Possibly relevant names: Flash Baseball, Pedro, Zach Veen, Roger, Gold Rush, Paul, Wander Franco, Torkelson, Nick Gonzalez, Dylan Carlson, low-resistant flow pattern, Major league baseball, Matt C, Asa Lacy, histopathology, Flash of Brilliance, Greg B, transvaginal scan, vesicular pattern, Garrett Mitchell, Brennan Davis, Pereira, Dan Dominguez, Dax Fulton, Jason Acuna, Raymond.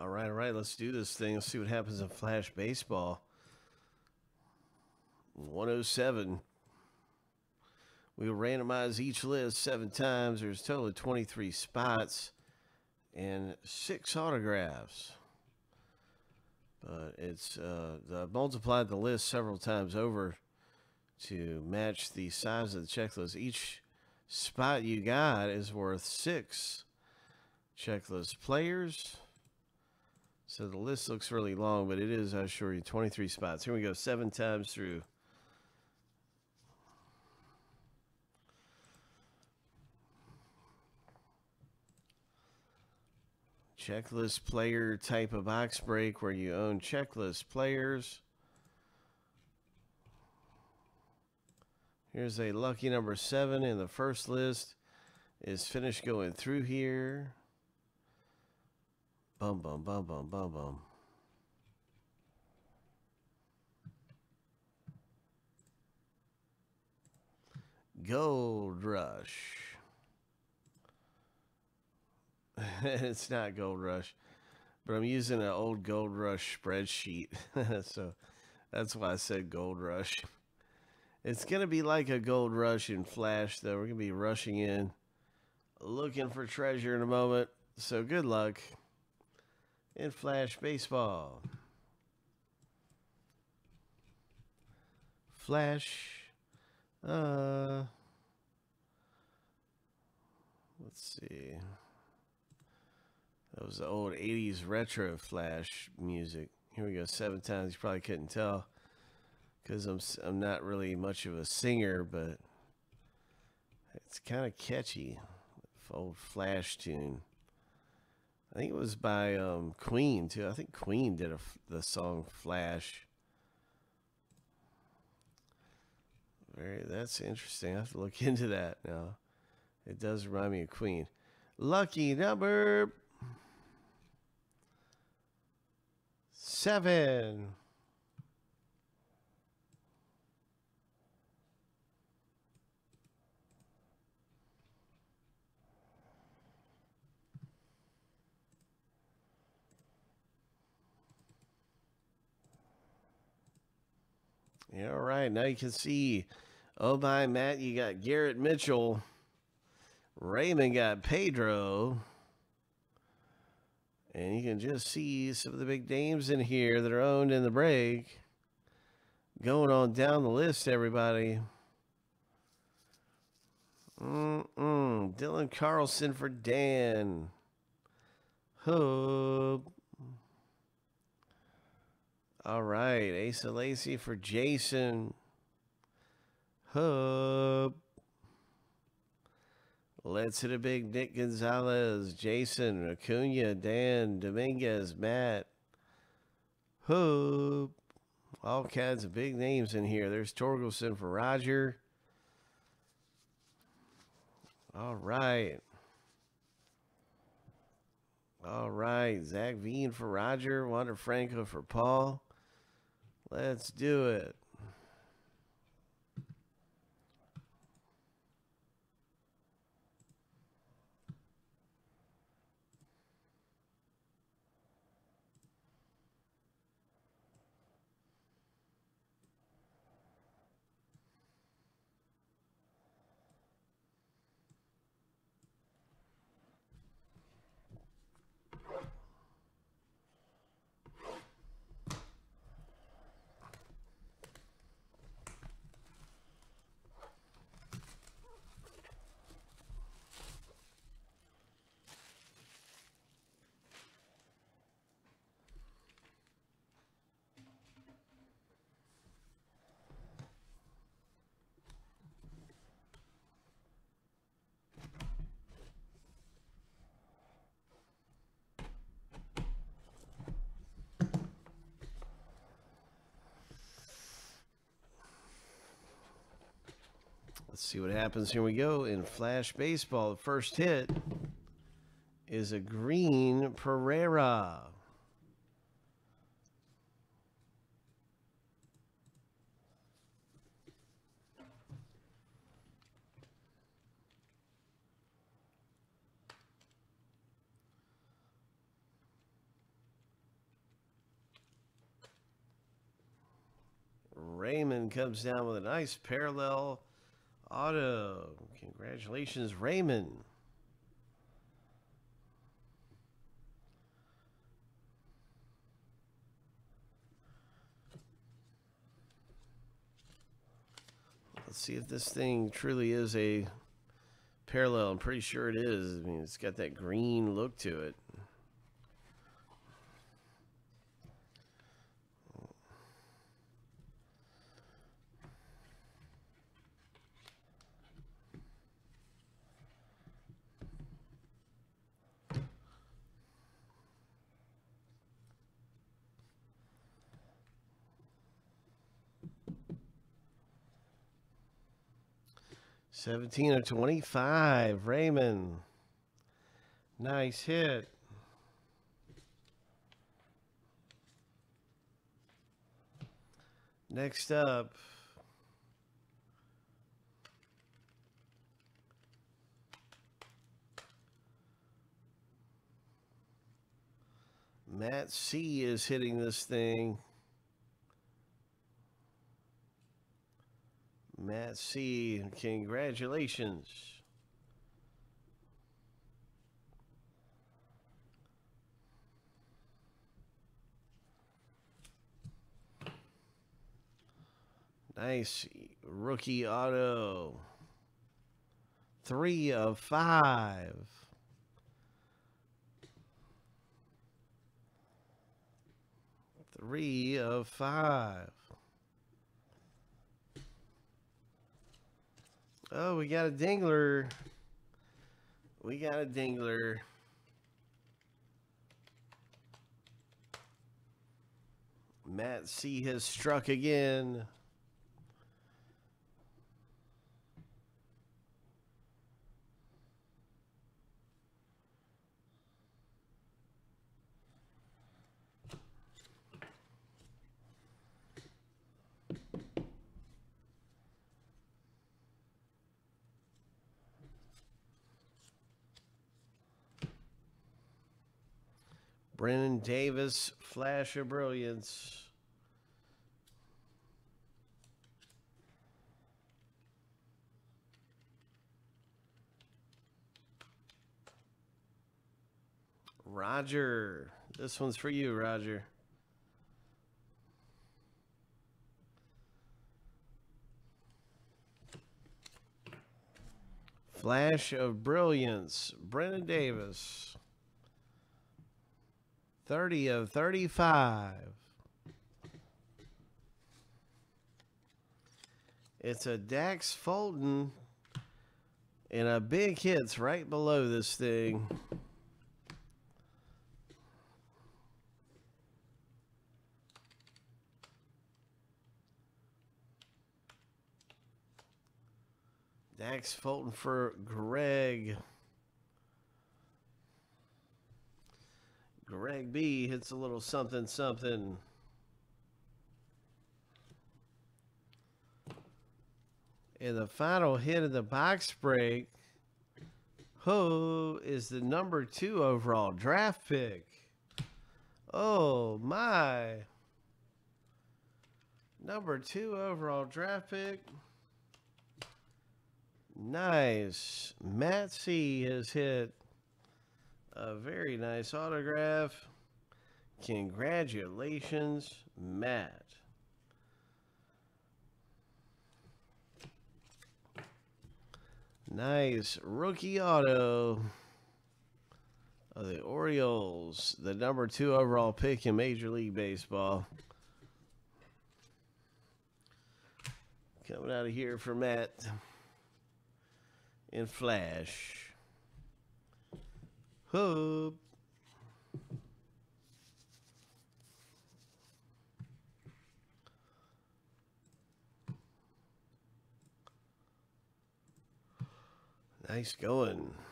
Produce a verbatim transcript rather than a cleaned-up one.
All right, all right, let's do this thing. Let's see what happens in Flash Baseball. one oh seven. We'll randomize each list seven times. There's a total of twenty-three spots and six autographs. But it's uh, I've multiplied the list several times over to match the size of the checklist. Each spot you got is worth six checklist players. So the list looks really long, but it is, I assure you, twenty-three spots. Here we go, seven times through. Checklist player type of box break where you own checklist players. Here's a lucky number seven in the first list. Is finished going through here. Bum, bum, bum, bum, bum, bum. Gold Rush. It's not Gold Rush, but I'm using an old Gold Rush spreadsheet. So that's why I said Gold Rush. It's going to be like a Gold Rush in Flash, though. We're going to be rushing in, looking for treasure in a moment. So good luck in Flash Baseball. Flash. Uh, let's see. That was the old eighties retro Flash music. Here we go, seven times. You probably couldn't tell because I'm, I'm not really much of a singer, but it's kind of catchy. Old Flash tune. I think it was by um, Queen, too. I think Queen did a, the song Flash. Very, that's interesting. I have to look into that now. It does remind me of Queen. Lucky number seven. Yeah, all right. Now you can see. Oh, my, Matt, you got Garrett Mitchell. Raymond got Pedro. And you can just see some of the big names in here that are owned in the break. Going on down the list, everybody. Mm-mm. Dylan Carlson for Dan. Hub. All right. Asa Lacy for Jason. Hub. Let's hit a big Nick Gonzalez, Jason, Acuna, Dan, Dominguez, Matt, Hoop. All kinds of big names in here. There's Torkelson for Roger. All right. All right. Zach Veen for Roger. Wander Franco for Paul. Let's do it. Let's see what happens. Here we go in Flash Baseball. The first hit is a green Pereira. Raymond comes down with a nice parallel auto. Congratulations, Raymond. Let's see if this thing truly is a parallel. I'm pretty sure it is. I mean, it's got that green look to it. seventeen of twenty-five, Raymond. Nice hit. Next up, Matt C is hitting this thing. Matt C, congratulations. Nice rookie auto. Three of five. Three of five. Oh, we got a dingler. We got a dingler. Matt C has struck again. Brennan Davis, Flash of Brilliance. Roger. This one's for you, Roger. Flash of Brilliance, Brennan Davis. thirty of thirty-five. It's a Dax Fulton and a big hit's right below this thing. Dax Fulton for Greg. Greg B hits a little something something. And the final hit of the box break, who is the number two overall draft pick? Oh my. Number two overall draft pick. Nice. Matt C has hit a very nice autograph. Congratulations, Matt. Nice rookie auto of the Orioles, the number two overall pick in Major League Baseball. Coming out of here for Matt in Flash. Hub. Nice going.